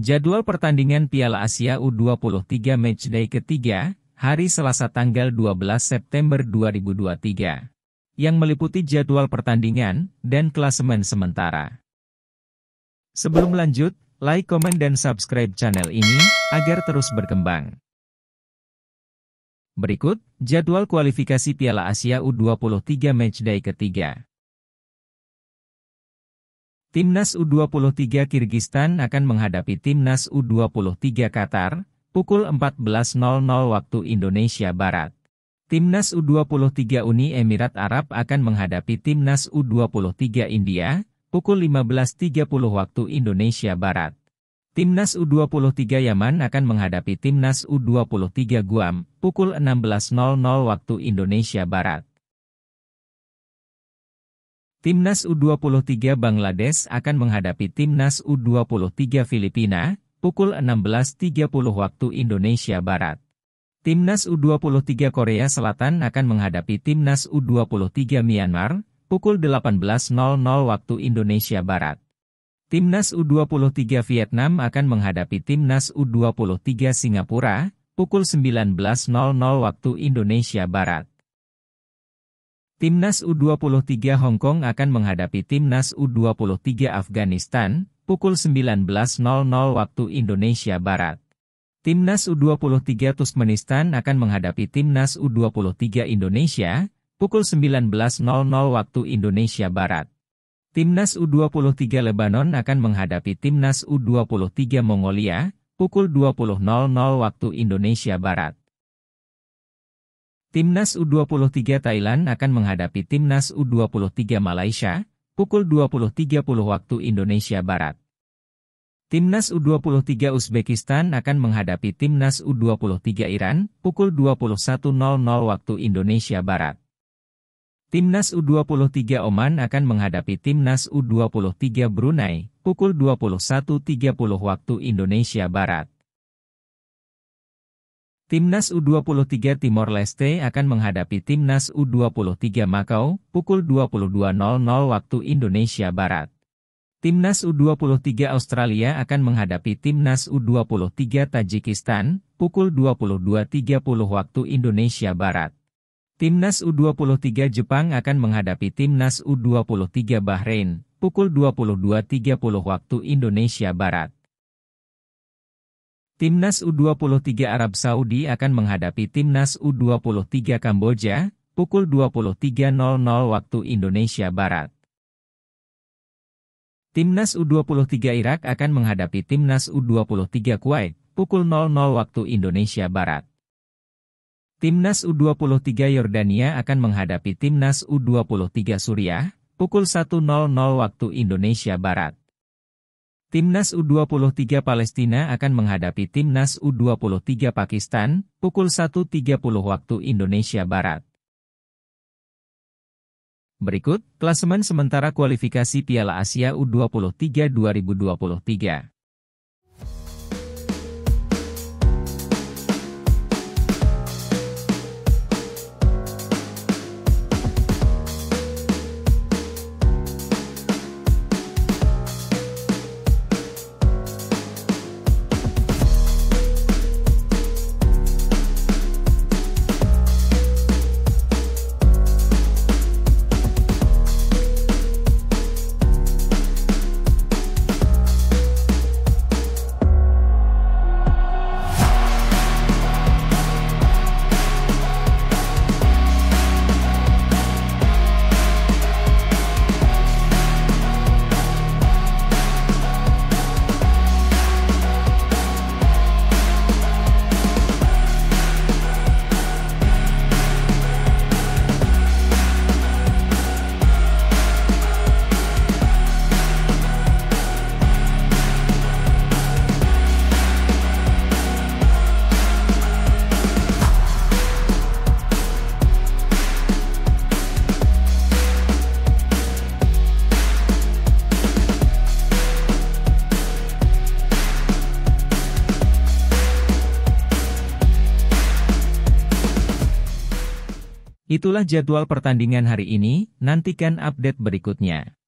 Jadwal pertandingan Piala Asia U-23 Matchday ketiga, hari Selasa tanggal 12 September 2023, yang meliputi jadwal pertandingan dan klasemen sementara. Sebelum lanjut, like, komen, dan subscribe channel ini, agar terus berkembang. Berikut, jadwal kualifikasi Piala Asia U-23 Matchday ketiga. Timnas U-23 Kirgistan akan menghadapi Timnas U-23 Qatar, pukul 14.00 waktu Indonesia Barat. Timnas U-23 Uni Emirat Arab akan menghadapi Timnas U-23 India, pukul 15.30 waktu Indonesia Barat. Timnas U-23 Yaman akan menghadapi Timnas U-23 Guam, pukul 16.00 waktu Indonesia Barat. Timnas U-23 Bangladesh akan menghadapi Timnas U-23 Filipina, pukul 16.30 waktu Indonesia Barat. Timnas U-23 Korea Selatan akan menghadapi Timnas U-23 Myanmar, pukul 18.00 waktu Indonesia Barat. Timnas U-23 Vietnam akan menghadapi Timnas U-23 Singapura, pukul 19.00 waktu Indonesia Barat. Timnas U-23 Hong Kong akan menghadapi Timnas U-23 Afghanistan, pukul 19.00 waktu Indonesia Barat. Timnas U-23 Turkmenistan akan menghadapi Timnas U-23 Indonesia, pukul 19.00 waktu Indonesia Barat. Timnas U-23 Lebanon akan menghadapi Timnas U-23 Mongolia, pukul 20.00 waktu Indonesia Barat. Timnas U-23 Thailand akan menghadapi Timnas U-23 Malaysia, pukul 20.30 waktu Indonesia Barat. Timnas U-23 Uzbekistan akan menghadapi Timnas U-23 Iran, pukul 21.00 waktu Indonesia Barat. Timnas U-23 Oman akan menghadapi Timnas U-23 Brunei, pukul 21.30 waktu Indonesia Barat. Timnas U-23 Timor Leste akan menghadapi Timnas U-23 Makau, pukul 22.00 waktu Indonesia Barat. Timnas U-23 Australia akan menghadapi Timnas U-23 Tajikistan, pukul 22.30 waktu Indonesia Barat. Timnas U-23 Jepang akan menghadapi Timnas U-23 Bahrain, pukul 22.30 waktu Indonesia Barat. Timnas U-23 Arab Saudi akan menghadapi Timnas U-23 Kamboja, pukul 23.00 waktu Indonesia Barat. Timnas U-23 Irak akan menghadapi Timnas U-23 Kuwait, pukul 00.00 waktu Indonesia Barat. Timnas U-23 Yordania akan menghadapi Timnas U-23 Suriah, pukul 01.00 waktu Indonesia Barat. Timnas U-23 Palestina akan menghadapi Timnas U-23 Pakistan, pukul 1.30 waktu Indonesia Barat. Berikut, klasemen sementara kualifikasi Piala Asia U-23 2023. Itulah jadwal pertandingan hari ini, nantikan update berikutnya.